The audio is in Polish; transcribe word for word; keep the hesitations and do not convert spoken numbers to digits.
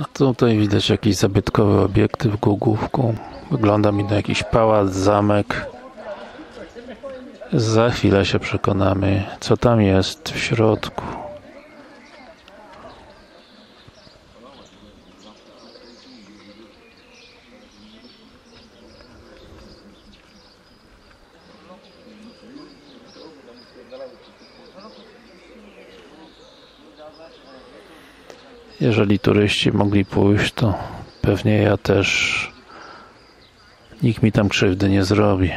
A tutaj widać jakiś zabytkowy obiekty w Głogówku. Wygląda mi na jakiś pałac, zamek. Za chwilę się przekonamy, co tam jest w środku. Jeżeli turyści mogli pójść, to pewnie ja też. Nikt mi tam krzywdy nie zrobi.